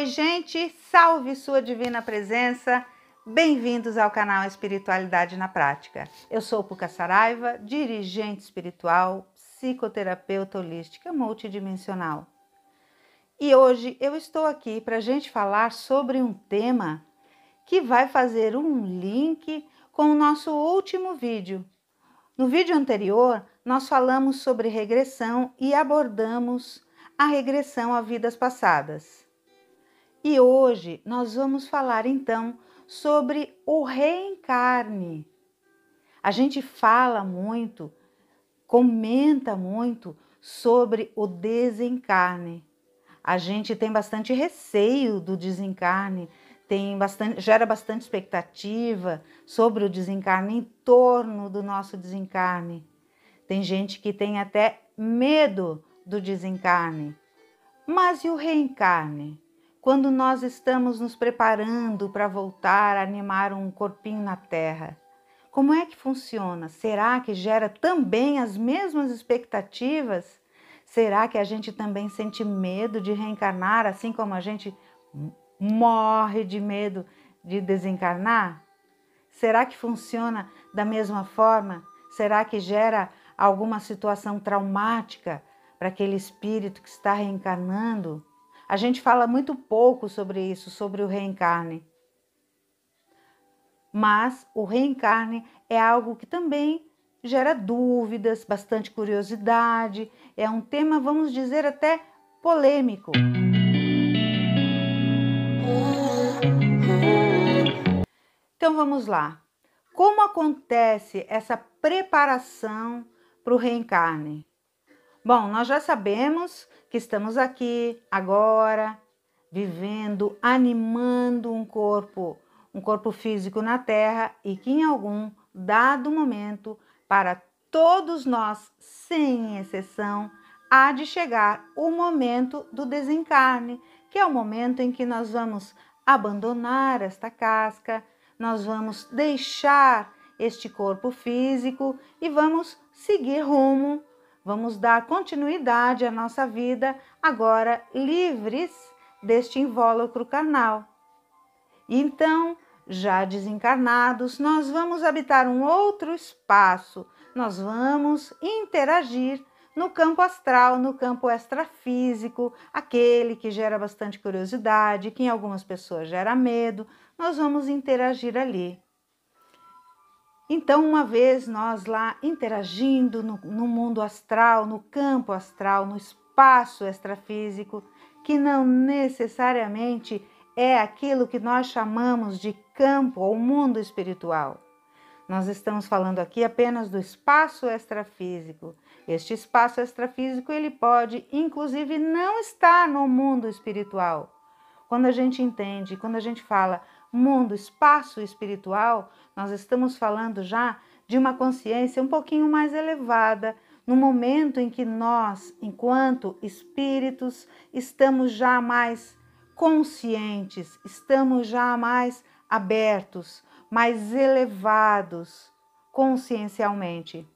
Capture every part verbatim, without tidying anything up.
Oi, gente! Salve sua divina presença! Bem-vindos ao canal Espiritualidade na Prática. Eu sou Puka Saraiva, dirigente espiritual, psicoterapeuta holística multidimensional. E hoje eu estou aqui para a gente falar sobre um tema que vai fazer um link com o nosso último vídeo. No vídeo anterior, nós falamos sobre regressão e abordamos a regressão a vidas passadas. E hoje nós vamos falar então sobre o reencarne. A gente fala muito, comenta muito sobre o desencarne. A gente tem bastante receio do desencarne, tem bastante, gera bastante expectativa sobre o desencarne, em torno do nosso desencarne. Tem gente que tem até medo do desencarne. Mas e o reencarne? Quando nós estamos nos preparando para voltar a animar um corpinho na Terra, como é que funciona? Será que gera também as mesmas expectativas? Será que a gente também sente medo de reencarnar, assim como a gente morre de medo de desencarnar? Será que funciona da mesma forma? Será que gera alguma situação traumática para aquele espírito que está reencarnando? A gente fala muito pouco sobre isso, sobre o reencarne. Mas o reencarne é algo que também gera dúvidas, bastante curiosidade. É um tema, vamos dizer, até polêmico. Então vamos lá. Como acontece essa preparação para o reencarne? Bom, nós já sabemos que estamos aqui, agora, vivendo, animando um corpo, um corpo físico na Terra e que em algum dado momento, para todos nós, sem exceção, há de chegar o momento do desencarne, que é o momento em que nós vamos abandonar esta casca, nós vamos deixar este corpo físico e vamos seguir rumo. Vamos dar continuidade à nossa vida, agora livres deste invólucro carnal. Então, já desencarnados, nós vamos habitar um outro espaço. Nós vamos interagir no campo astral, no campo extrafísico, aquele que gera bastante curiosidade, que em algumas pessoas gera medo. Nós vamos interagir ali. Então, uma vez nós lá interagindo no, no mundo astral, no campo astral, no espaço extrafísico, que não necessariamente é aquilo que nós chamamos de campo ou mundo espiritual. Nós estamos falando aqui apenas do espaço extrafísico. Este espaço extrafísico ele pode, inclusive, não estar no mundo espiritual. Quando a gente entende, quando a gente fala mundo, espaço espiritual, nós estamos falando já de uma consciência um pouquinho mais elevada, no momento em que nós, enquanto espíritos, estamos já mais conscientes, estamos já mais abertos, mais elevados consciencialmente.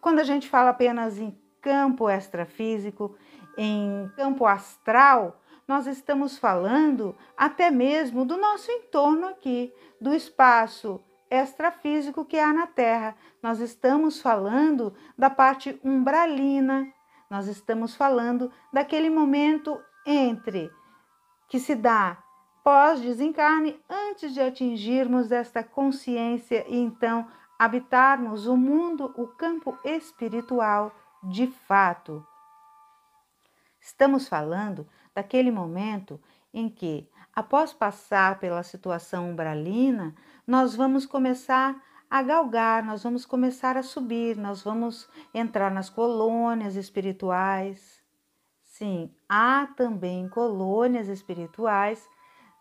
Quando a gente fala apenas em campo extrafísico, em campo astral, nós estamos falando até mesmo do nosso entorno aqui, do espaço extrafísico que há na Terra. Nós estamos falando da parte umbralina, nós estamos falando daquele momento entre que se dá pós-desencarne, antes de atingirmos esta consciência e então habitarmos o mundo, o campo espiritual de fato. Estamos falando daquele momento em que, após passar pela situação umbralina, nós vamos começar a galgar, nós vamos começar a subir, nós vamos entrar nas colônias espirituais. Sim, há também colônias espirituais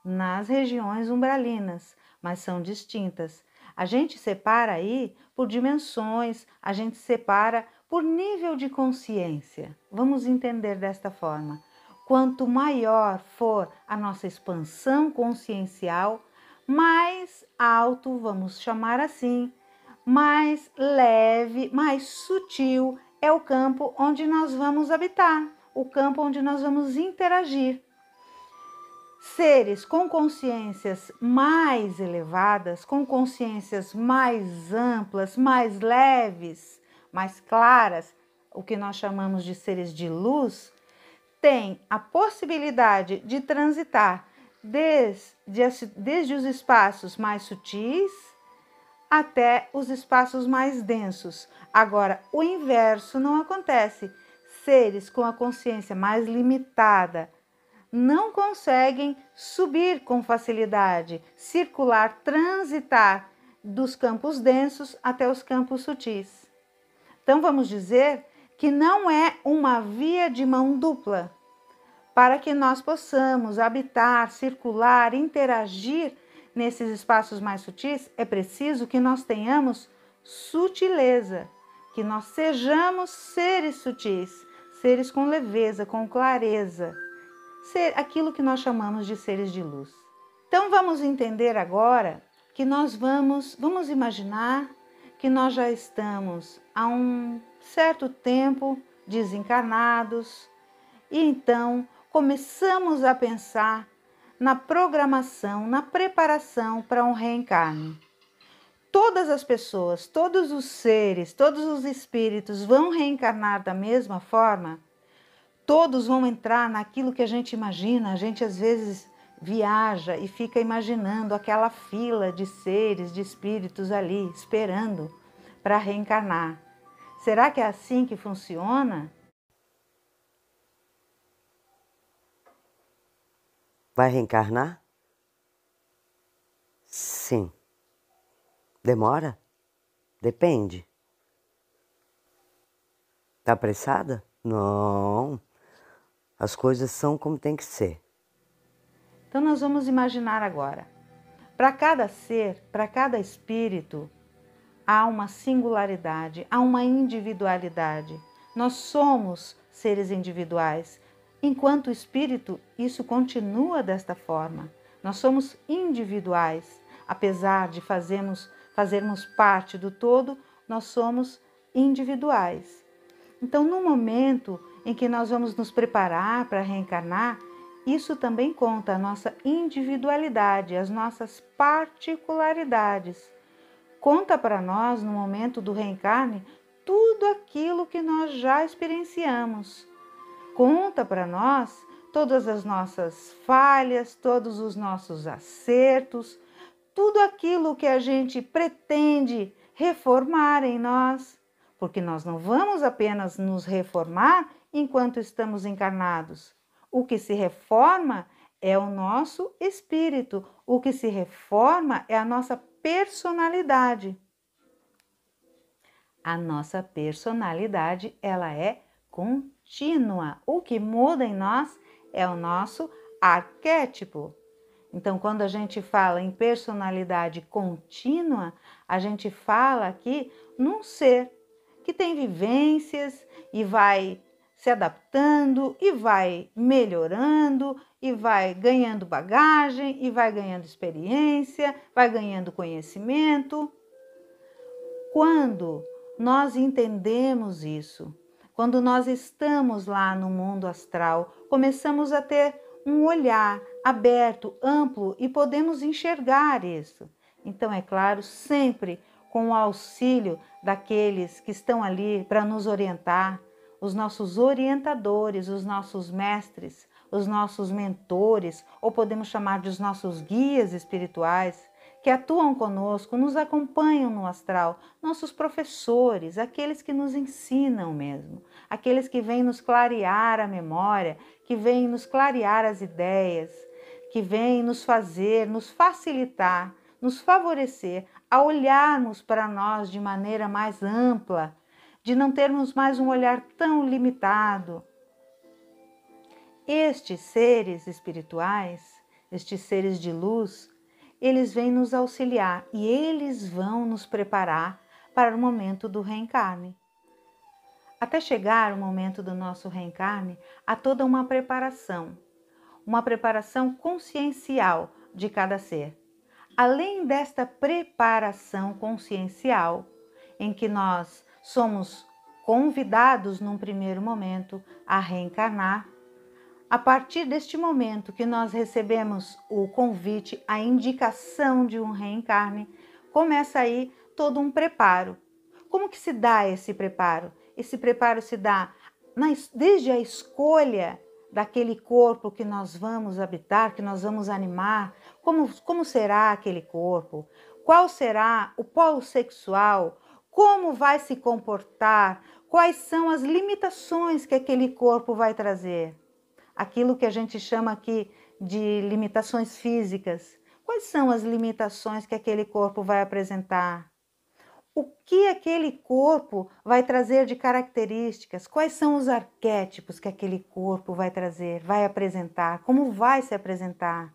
nas regiões umbralinas, mas são distintas. A gente separa aí por dimensões, a gente separa por nível de consciência. Vamos entender desta forma. Quanto maior for a nossa expansão consciencial, mais alto, vamos chamar assim, mais leve, mais sutil é o campo onde nós vamos habitar, o campo onde nós vamos interagir. Seres com consciências mais elevadas, com consciências mais amplas, mais leves, mais claras, o que nós chamamos de seres de luz, têm a possibilidade de transitar desde, desde os espaços mais sutis até os espaços mais densos. Agora, o inverso não acontece. Seres com a consciência mais limitada não conseguem subir com facilidade, circular, transitar dos campos densos até os campos sutis. Então, vamos dizer que não é uma via de mão dupla para que nós possamos habitar, circular, interagir nesses espaços mais sutis. É preciso que nós tenhamos sutileza, que nós sejamos seres sutis, seres com leveza, com clareza, ser aquilo que nós chamamos de seres de luz. Então vamos entender agora que nós vamos, vamos imaginar que nós já estamos há um certo tempo desencarnados e então começamos a pensar na programação, na preparação para um reencarno. Todas as pessoas, todos os seres, todos os espíritos vão reencarnar da mesma forma? Todos vão entrar naquilo que a gente imagina. A gente às vezes viaja e fica imaginando aquela fila de seres, de espíritos ali, esperando para reencarnar. Será que é assim que funciona? Vai reencarnar? Sim. Demora? Depende. Tá apressada? Não. As coisas são como tem que ser. Então nós vamos imaginar agora. Para cada ser, para cada espírito, há uma singularidade, há uma individualidade. Nós somos seres individuais. Enquanto espírito, isso continua desta forma. Nós somos individuais. Apesar de fazermos, fazermos parte do todo, nós somos individuais. Então, no momento em que nós vamos nos preparar para reencarnar, isso também conta a nossa individualidade, as nossas particularidades. Conta para nós, no momento do reencarne, tudo aquilo que nós já experienciamos. Conta para nós todas as nossas falhas, todos os nossos acertos, tudo aquilo que a gente pretende reformar em nós. Porque nós não vamos apenas nos reformar enquanto estamos encarnados. O que se reforma é o nosso espírito. O que se reforma é a nossa personalidade. A nossa personalidade, ela é contínua. O que muda em nós é o nosso arquétipo. Então, quando a gente fala em personalidade contínua, a gente fala aqui num ser que tem vivências e vai se adaptando, e vai melhorando, e vai ganhando bagagem, e vai ganhando experiência, vai ganhando conhecimento. Quando nós entendemos isso, quando nós estamos lá no mundo astral, começamos a ter um olhar aberto, amplo, e podemos enxergar isso. Então, é claro, sempre com o auxílio daqueles que estão ali para nos orientar, os nossos orientadores, os nossos mestres, os nossos mentores, ou podemos chamar de os nossos guias espirituais, que atuam conosco, nos acompanham no astral, nossos professores, aqueles que nos ensinam mesmo, aqueles que vêm nos clarear a memória, que vêm nos clarear as ideias, que vêm nos fazer, nos facilitar, nos favorecer a olharmos para nós de maneira mais ampla, de não termos mais um olhar tão limitado. Estes seres espirituais, estes seres de luz, eles vêm nos auxiliar e eles vão nos preparar para o momento do reencarne. Até chegar o momento do nosso reencarne, há toda uma preparação, uma preparação consciencial de cada ser. Além desta preparação consciencial, em que nós somos convidados num primeiro momento a reencarnar, A partir deste momento que nós recebemos o convite, a indicação de um reencarne, começa aí todo um preparo. Como que se dá esse preparo? Esse preparo se dá na, desde a escolha daquele corpo que nós vamos habitar, que nós vamos animar. Como, como será aquele corpo? Qual será o polo sexual? Como vai se comportar? Quais são as limitações que aquele corpo vai trazer? Aquilo que a gente chama aqui de limitações físicas. Quais são as limitações que aquele corpo vai apresentar? O que aquele corpo vai trazer de características? Quais são os arquétipos que aquele corpo vai trazer, vai apresentar? Como vai se apresentar?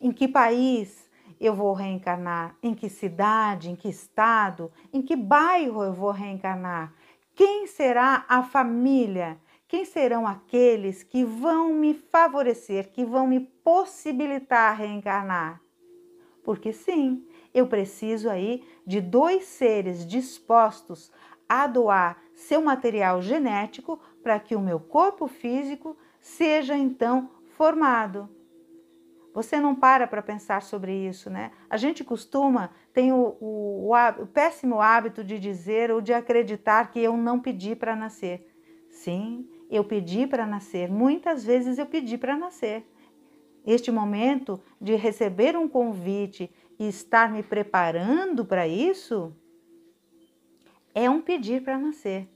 Em que país eu vou reencarnar? Em que cidade? Em que estado? Em que bairro eu vou reencarnar? Quem será a família? Quem serão aqueles que vão me favorecer, que vão me possibilitar reencarnar? Porque sim, eu preciso aí de dois seres dispostos a doar seu material genético para que o meu corpo físico seja então formado. Você não para para pensar sobre isso, né? A gente costuma, tem o, o, o, o péssimo hábito de dizer ou de acreditar que eu não pedi para nascer. Sim, eu pedi para nascer, muitas vezes eu pedi para nascer. Este momento de receber um convite e estar me preparando para isso é um pedir para nascer.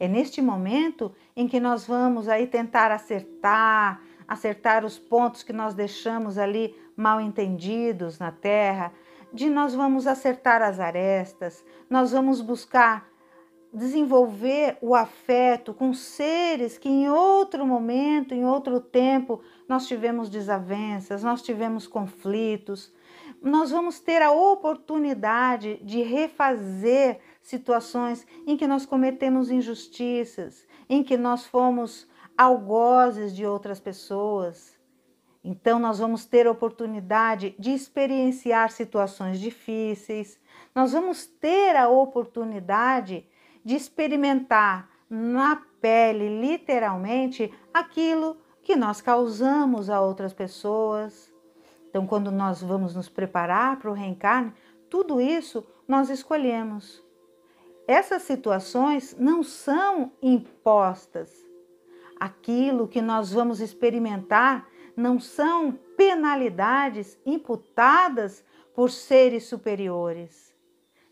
É neste momento em que nós vamos aí tentar acertar, acertar os pontos que nós deixamos ali mal entendidos na Terra, de nós vamos acertar as arestas, nós vamos buscar desenvolver o afeto com seres que em outro momento, em outro tempo, nós tivemos desavenças, nós tivemos conflitos. Nós vamos ter a oportunidade de refazer situações em que nós cometemos injustiças, em que nós fomos algozes de outras pessoas. Então nós vamos ter a oportunidade de experienciar situações difíceis, nós vamos ter a oportunidade de experimentar na pele, literalmente, aquilo que nós causamos a outras pessoas. Então, quando nós vamos nos preparar para o reencarne, tudo isso nós escolhemos. Essas situações não são impostas. Aquilo que nós vamos experimentar não são penalidades imputadas por seres superiores.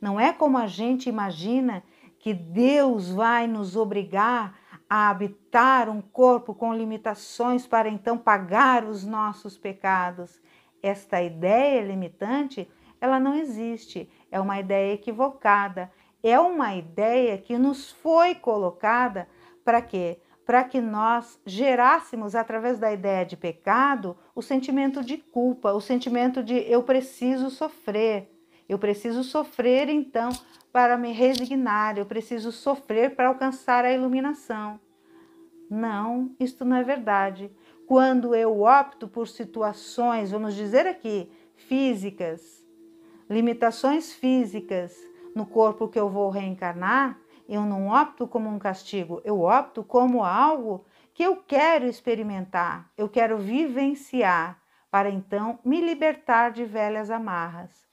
Não é como a gente imagina que Deus vai nos obrigar a habitar um corpo com limitações para então pagar os nossos pecados. Esta ideia limitante, ela não existe, é uma ideia equivocada, é uma ideia que nos foi colocada para quê? Para que nós gerássemos, através da ideia de pecado, o sentimento de culpa, o sentimento de eu preciso sofrer. Eu preciso sofrer, então, para me resignar, eu preciso sofrer para alcançar a iluminação. Não, isto não é verdade. Quando eu opto por situações, vamos dizer aqui, físicas, limitações físicas no corpo que eu vou reencarnar, eu não opto como um castigo, eu opto como algo que eu quero experimentar, eu quero vivenciar, para então me libertar de velhas amarras.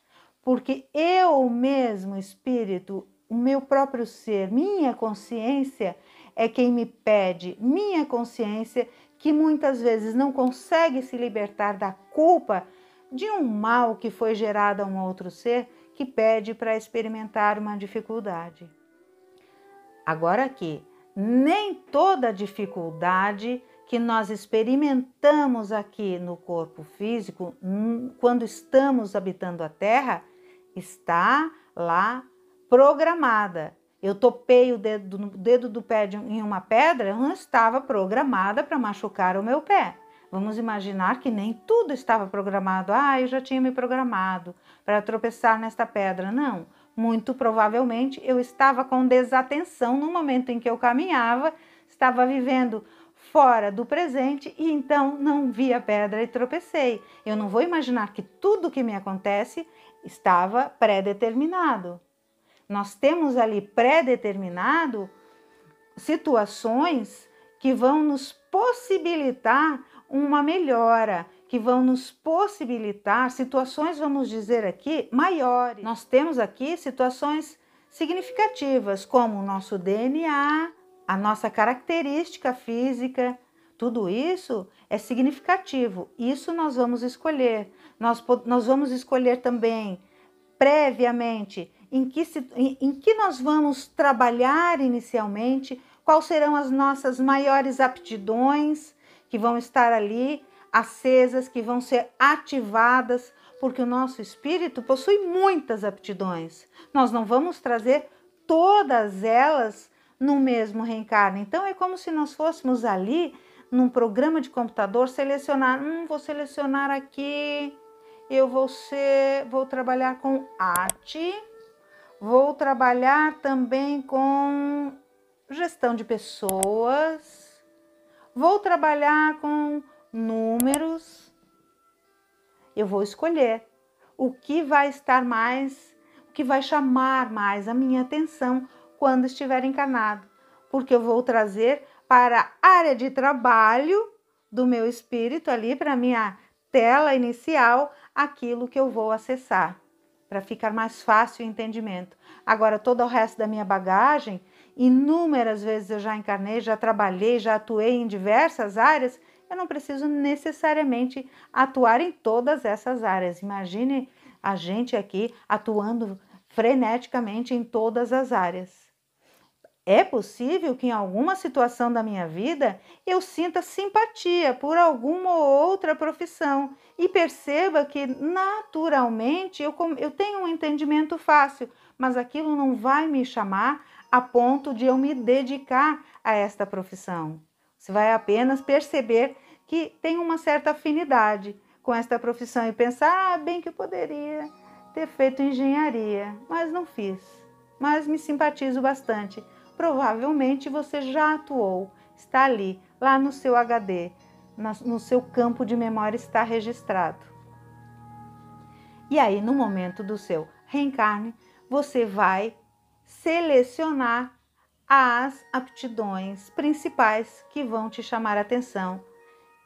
Porque eu mesmo, espírito, o meu próprio ser, minha consciência é quem me pede, minha consciência que muitas vezes não consegue se libertar da culpa de um mal que foi gerado a um outro ser, que pede para experimentar uma dificuldade. Agora aqui, nem toda dificuldade que nós experimentamos aqui no corpo físico, quando estamos habitando a Terra, está lá programada. Eu topei o dedo, o dedo do pé de, em uma pedra, eu não estava programada para machucar o meu pé. Vamos imaginar que nem tudo estava programado. Ah, eu já tinha me programado para tropeçar nesta pedra. Não, muito provavelmente eu estava com desatenção no momento em que eu caminhava, estava vivendo fora do presente e então não vi a pedra e tropecei. Eu não vou imaginar que tudo que me acontece estava pré-determinado. Nós temos ali pré-determinado situações que vão nos possibilitar uma melhora, que vão nos possibilitar situações, vamos dizer aqui, maiores. Nós temos aqui situações significativas, como o nosso D N A, a nossa característica física, tudo isso é significativo. Isso nós vamos escolher. Nós, nós vamos escolher também, previamente, em que, em, em que nós vamos trabalhar inicialmente, quais serão as nossas maiores aptidões que vão estar ali acesas, que vão ser ativadas, porque o nosso espírito possui muitas aptidões. Nós não vamos trazer todas elas no mesmo reencarno. Então é como se nós fôssemos ali num programa de computador selecionar, hum, vou selecionar aqui, eu vou ser, vou trabalhar com arte, vou trabalhar também com gestão de pessoas, vou trabalhar com números. Eu vou escolher o que vai estar mais, o que vai chamar mais a minha atenção quando estiver encarnado, porque eu vou trazer para a área de trabalho do meu espírito, ali para a minha tela inicial, aquilo que eu vou acessar, para ficar mais fácil o entendimento. Agora, todo o resto da minha bagagem, inúmeras vezes eu já encarnei, já trabalhei, já atuei em diversas áreas. Eu não preciso necessariamente atuar em todas essas áreas. Imagine a gente aqui atuando freneticamente em todas as áreas. É possível que em alguma situação da minha vida eu sinta simpatia por alguma outra profissão e perceba que naturalmente eu, eu tenho um entendimento fácil, mas aquilo não vai me chamar a ponto de eu me dedicar a esta profissão. Você vai apenas perceber que tem uma certa afinidade com esta profissão e pensar, ah, bem que eu poderia ter feito engenharia, mas não fiz, mas me simpatizo bastante. Provavelmente você já atuou, está ali, lá no seu H D, no seu campo de memória está registrado. E aí, no momento do seu reencarne, você vai selecionar as aptidões principais que vão te chamar a atenção.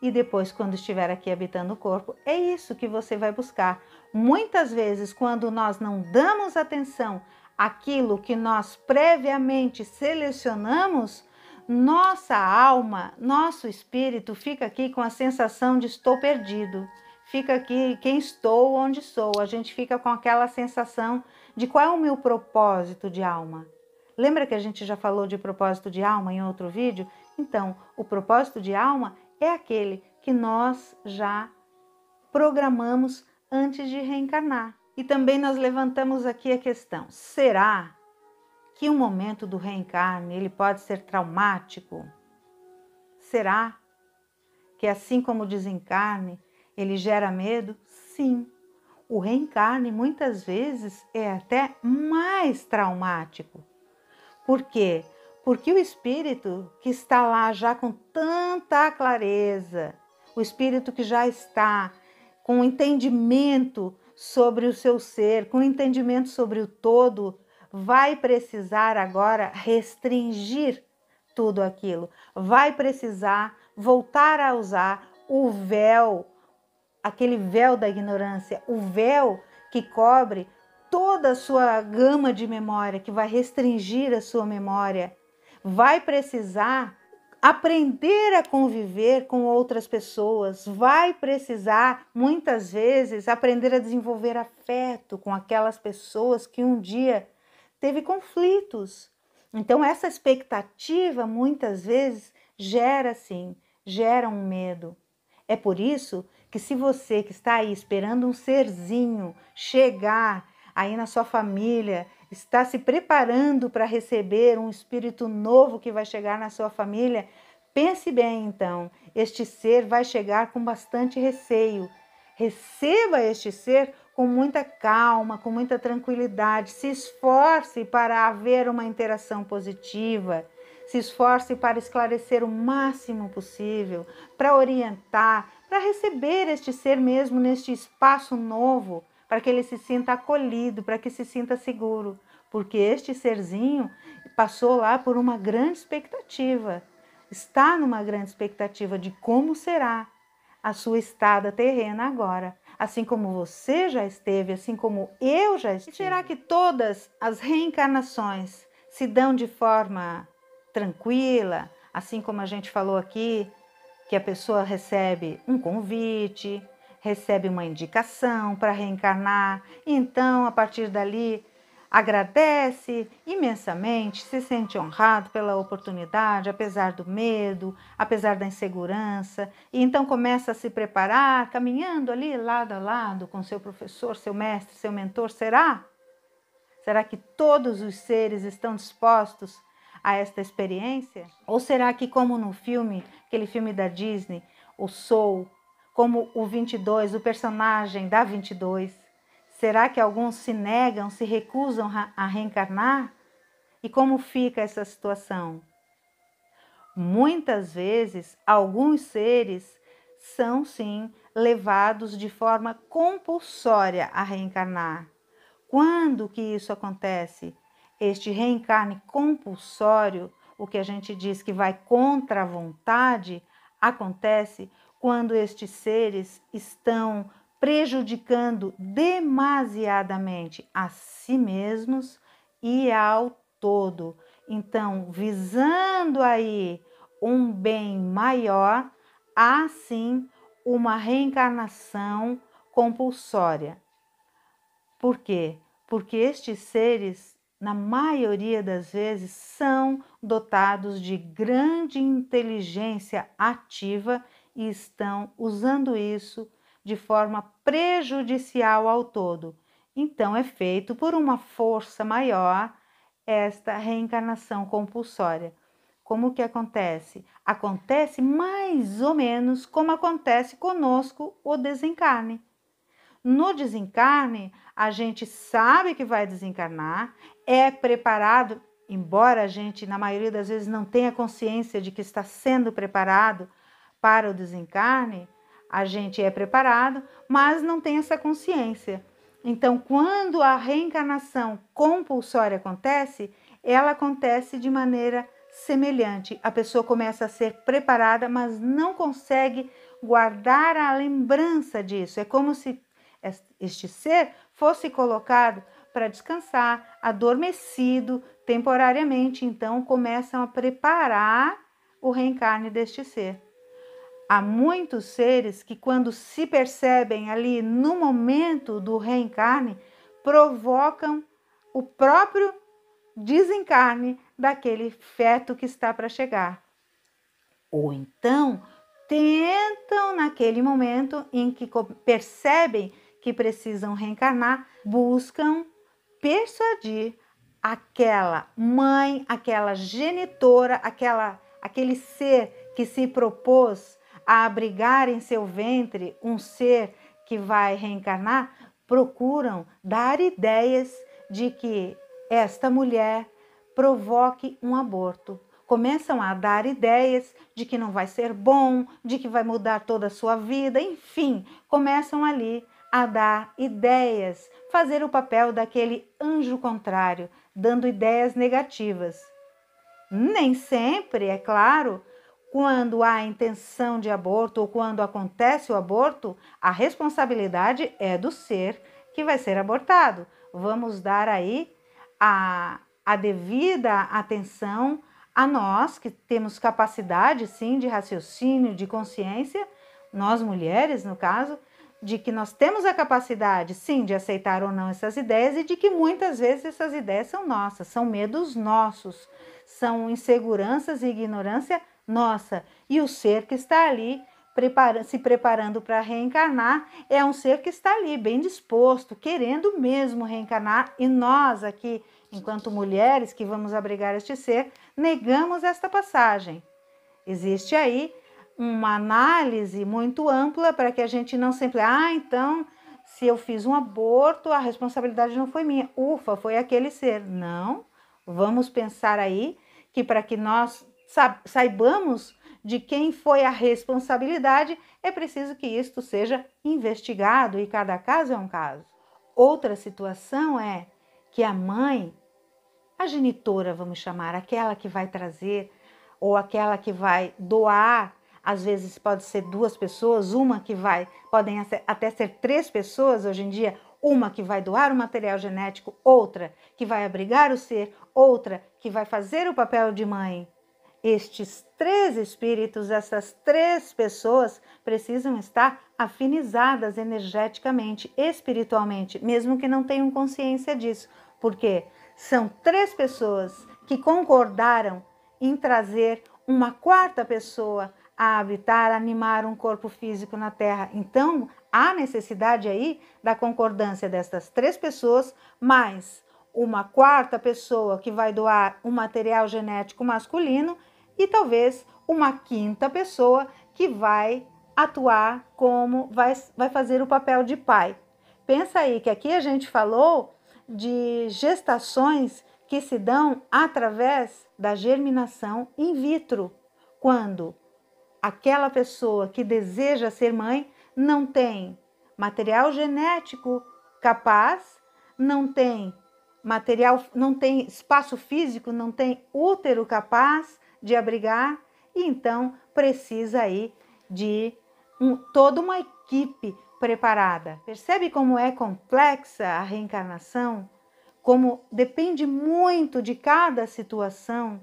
E depois, quando estiver aqui habitando o corpo, é isso que você vai buscar. Muitas vezes, quando nós não damos atenção àquilo que nós previamente selecionamos, nossa alma, nosso espírito fica aqui com a sensação de estou perdido. Fica aqui quem estou, onde sou. A gente fica com aquela sensação de qual é o meu propósito de alma. Lembra que a gente já falou de propósito de alma em outro vídeo? Então, o propósito de alma é aquele que nós já programamos antes de reencarnar. E também nós levantamos aqui a questão, será que o momento do reencarne ele pode ser traumático? Será que assim como o desencarne, ele gera medo? Sim. O reencarne muitas vezes é até mais traumático. Por quê? Porque o espírito que está lá já com tanta clareza, o espírito que já está com entendimento sobre o seu ser, com entendimento sobre o todo, vai precisar agora restringir tudo aquilo. Vai precisar voltar a usar o véu, aquele véu da ignorância, o véu que cobre toda a sua gama de memória, que vai restringir a sua memória, vai precisar aprender a conviver com outras pessoas, vai precisar, muitas vezes, aprender a desenvolver afeto com aquelas pessoas que um dia teve conflitos. Então, essa expectativa, muitas vezes, gera, sim, gera um medo. É por isso que se você que está aí esperando um serzinho chegar aí na sua família, está se preparando para receber um espírito novo que vai chegar na sua família, pense bem então, este ser vai chegar com bastante receio. Receba este ser com muita calma, com muita tranquilidade, se esforce para haver uma interação positiva, se esforce para esclarecer o máximo possível, para orientar, para receber este ser mesmo neste espaço novo, para que ele se sinta acolhido, para que se sinta seguro, porque este serzinho passou lá por uma grande expectativa. está numa grande expectativa de como será a sua estada terrena agora, assim como você já esteve, assim como eu já estive. E será que todas as reencarnações se dão de forma tranquila, assim como a gente falou aqui, que a pessoa recebe um convite, recebe uma indicação para reencarnar, e então a partir dali agradece imensamente, se sente honrado pela oportunidade, apesar do medo, apesar da insegurança, e então começa a se preparar, caminhando ali lado a lado com seu professor, seu mestre, seu mentor. Será? Será que todos os seres estão dispostos a esta experiência? Ou será que, como no filme, aquele filme da Disney, o Soul, como o vinte e dois, o personagem da vinte e dois, será que alguns se negam, se recusam a reencarnar? E como fica essa situação? Muitas vezes, alguns seres são, sim, levados de forma compulsória a reencarnar. Quando que isso acontece? Este reencarne compulsório, o que a gente diz que vai contra a vontade, acontece quando estes seres estão prejudicando demasiadamente a si mesmos e ao todo. Então, visando aí um bem maior, há sim uma reencarnação compulsória. Por quê? Porque estes seres, na maioria das vezes, são dotados de grande inteligência ativa e estão usando isso de forma prejudicial ao todo. Então é feito por uma força maior esta reencarnação compulsória. Como que acontece? Acontece mais ou menos como acontece conosco o desencarne. No desencarne, a gente sabe que vai desencarnar, é preparado, embora a gente na maioria das vezes não tenha consciência de que está sendo preparado para o desencarne. A gente é preparado, mas não tem essa consciência. Então, quando a reencarnação compulsória acontece, ela acontece de maneira semelhante. A pessoa começa a ser preparada, mas não consegue guardar a lembrança disso. É como se este ser fosse colocado para descansar, adormecido temporariamente. Então, começam a preparar o reencarne deste ser. Há muitos seres que, quando se percebem ali no momento do reencarne, provocam o próprio desencarne daquele feto que está para chegar. Ou então, tentam naquele momento em que percebem que precisam reencarnar, buscam persuadir aquela mãe, aquela genitora, aquela, aquele ser que se propôs a abrigar em seu ventre um ser que vai reencarnar, procuram dar ideias de que esta mulher provoque um aborto. Começam a dar ideias de que não vai ser bom, de que vai mudar toda a sua vida, enfim, começam ali a dar ideias, fazer o papel daquele anjo contrário, dando ideias negativas. Nem sempre, é claro. Quando há intenção de aborto ou quando acontece o aborto, a responsabilidade é do ser que vai ser abortado. Vamos dar aí a, a devida atenção a nós, que temos capacidade, sim, de raciocínio, de consciência, nós mulheres, no caso, de que nós temos a capacidade, sim, de aceitar ou não essas ideias e de que muitas vezes essas ideias são nossas, são medos nossos, são inseguranças e ignorância nossa, e o ser que está ali prepara, se preparando para reencarnar é um ser que está ali bem disposto, querendo mesmo reencarnar, e nós aqui, enquanto mulheres que vamos abrigar este ser, negamos esta passagem. Existe aí uma análise muito ampla para que a gente não sempre, ah, então, se eu fiz um aborto, a responsabilidade não foi minha, ufa, foi aquele ser. Não, vamos pensar aí que para que nós saibamos de quem foi a responsabilidade, é preciso que isto seja investigado, e cada caso é um caso. Outra situação é que a mãe, a genitora, vamos chamar, aquela que vai trazer ou aquela que vai doar, às vezes pode ser duas pessoas, uma que vai, podem até ser três pessoas hoje em dia, uma que vai doar o material genético, outra que vai abrigar o ser, outra que vai fazer o papel de mãe. Estes três espíritos, essas três pessoas precisam estar afinizadas energeticamente, espiritualmente, mesmo que não tenham consciência disso, porque são três pessoas que concordaram em trazer uma quarta pessoa a habitar, a animar um corpo físico na Terra. Então, há necessidade aí da concordância destas três pessoas, mais uma quarta pessoa que vai doar um material genético masculino e talvez uma quinta pessoa que vai atuar como, vai, vai fazer o papel de pai. Pensa aí que aqui a gente falou de gestações que se dão através da germinação in vitro, quando aquela pessoa que deseja ser mãe não tem material genético capaz, não tem material, não tem espaço físico, não tem útero capaz de abrigar, e então precisa aí de um, toda uma equipe preparada. Percebe como é complexa a reencarnação? Como depende muito de cada situação,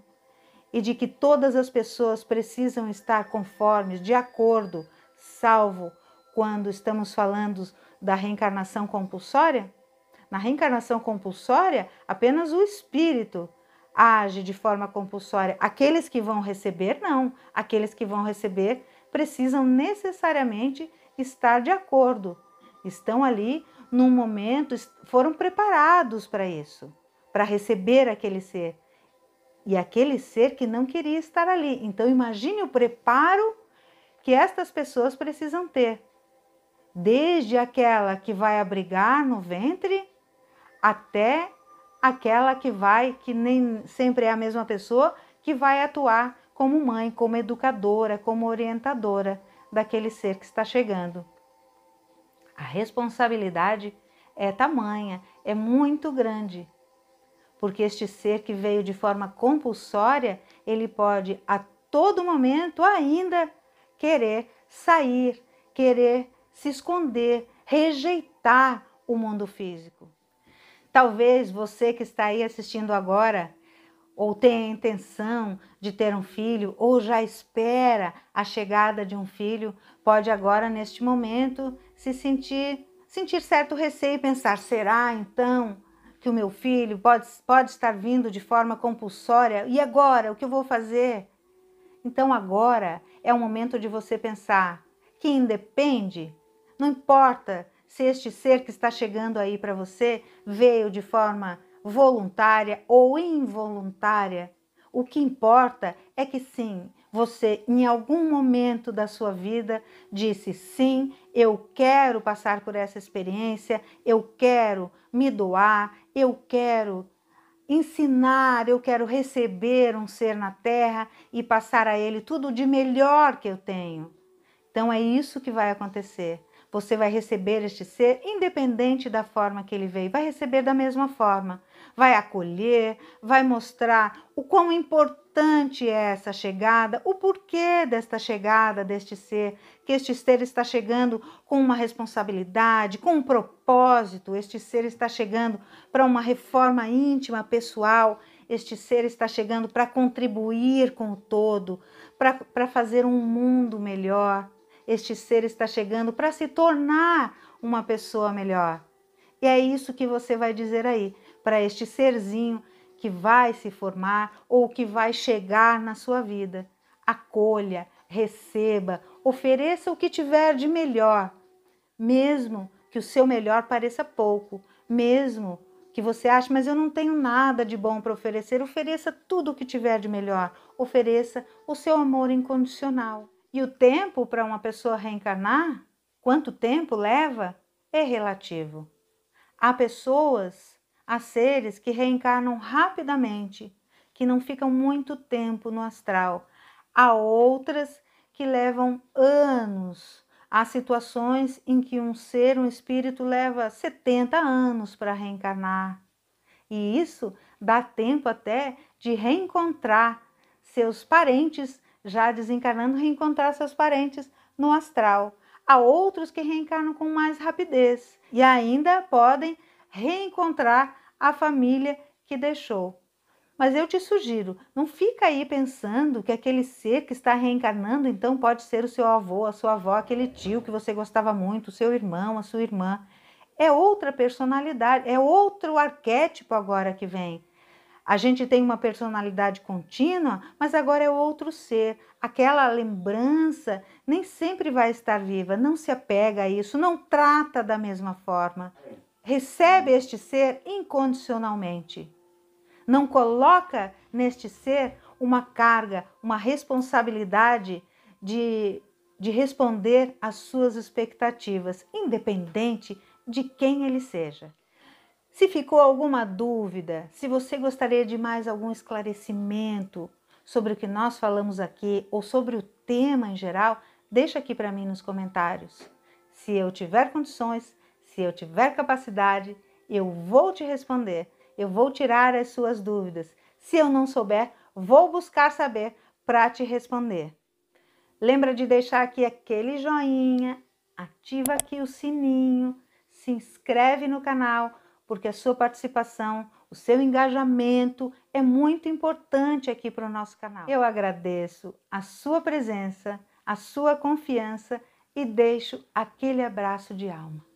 e de que todas as pessoas precisam estar conformes, de acordo, salvo quando estamos falando da reencarnação compulsória. Na reencarnação compulsória, apenas o espírito age de forma compulsória. Aqueles que vão receber, não. Aqueles que vão receber precisam necessariamente estar de acordo. Estão ali num momento, foram preparados para isso, para receber aquele ser. E aquele ser que não queria estar ali. Então imagine o preparo que estas pessoas precisam ter. Desde aquela que vai abrigar no ventre, até aquela que vai, que nem sempre é a mesma pessoa, que vai atuar como mãe, como educadora, como orientadora daquele ser que está chegando. A responsabilidade é tamanha, é muito grande. Porque este ser que veio de forma compulsória, ele pode a todo momento ainda querer sair, querer se esconder, rejeitar o mundo físico. Talvez você que está aí assistindo agora, ou tenha a intenção de ter um filho, ou já espera a chegada de um filho, pode agora neste momento se sentir, sentir certo receio e pensar, será então que o meu filho pode, pode estar vindo de forma compulsória, e agora, o que eu vou fazer? Então agora é o momento de você pensar que independe, não importa se este ser que está chegando aí para você veio de forma voluntária ou involuntária, o que importa é que sim, você em algum momento da sua vida disse sim, eu quero passar por essa experiência, eu quero me doar, eu quero ensinar, eu quero receber um ser na Terra e passar a ele tudo de melhor que eu tenho. Então é isso que vai acontecer. Você vai receber este ser independente da forma que ele veio, vai receber da mesma forma, vai acolher, vai mostrar o quão importante é essa chegada, o porquê desta chegada deste ser, que este ser está chegando com uma responsabilidade, com um propósito, este ser está chegando para uma reforma íntima, pessoal, este ser está chegando para contribuir com o todo, para, para fazer um mundo melhor. Este ser está chegando para se tornar uma pessoa melhor. E é isso que você vai dizer aí, para este serzinho que vai se formar ou que vai chegar na sua vida. Acolha, receba, ofereça o que tiver de melhor, mesmo que o seu melhor pareça pouco, mesmo que você ache, mas eu não tenho nada de bom para oferecer, ofereça tudo o que tiver de melhor, ofereça o seu amor incondicional. E o tempo para uma pessoa reencarnar, quanto tempo leva, é relativo. Há pessoas, há seres que reencarnam rapidamente, que não ficam muito tempo no astral. Há outras que levam anos. Há situações em que um ser, um espírito, leva setenta anos para reencarnar. E isso dá tempo até de reencontrar seus parentes, já desencarnando, reencontrar seus parentes no astral. Há outros que reencarnam com mais rapidez e ainda podem reencontrar a família que deixou. Mas eu te sugiro, não fica aí pensando que aquele ser que está reencarnando, então pode ser o seu avô, a sua avó, aquele tio que você gostava muito, o seu irmão, a sua irmã. É outra personalidade, é outro arquétipo agora que vem. A gente tem uma personalidade contínua, mas agora é outro ser. Aquela lembrança nem sempre vai estar viva, não se apega a isso, não trata da mesma forma. Recebe este ser incondicionalmente. Não coloca neste ser uma carga, uma responsabilidade de, de responder às suas expectativas, independente de quem ele seja. Se ficou alguma dúvida, se você gostaria de mais algum esclarecimento sobre o que nós falamos aqui ou sobre o tema em geral, deixa aqui para mim nos comentários. Se eu tiver condições, se eu tiver capacidade, eu vou te responder. Eu vou tirar as suas dúvidas. Se eu não souber, vou buscar saber para te responder. Lembra de deixar aqui aquele joinha, ativa aqui o sininho, se inscreve no canal, porque a sua participação, o seu engajamento é muito importante aqui para o nosso canal. Eu agradeço a sua presença, a sua confiança e deixo aquele abraço de alma.